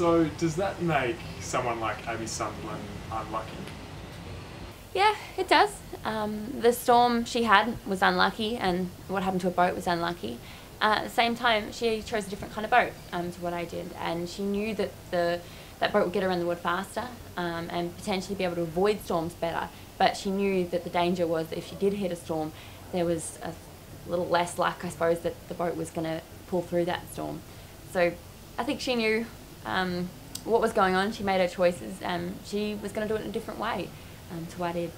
So does that make someone like Abby Sunderland unlucky? Yeah, it does. The storm she had was unlucky, and what happened to her boat was unlucky. At the same time, she chose a different kind of boat to what I did, and she knew that that boat would get around the wood faster and potentially be able to avoid storms better. But she knew that the danger was that if she did hit a storm, there was a little less luck, I suppose, that the boat was going to pull through that storm. So I think she knew what was going on. She made her choices. She was going to do it in a different way to what I did.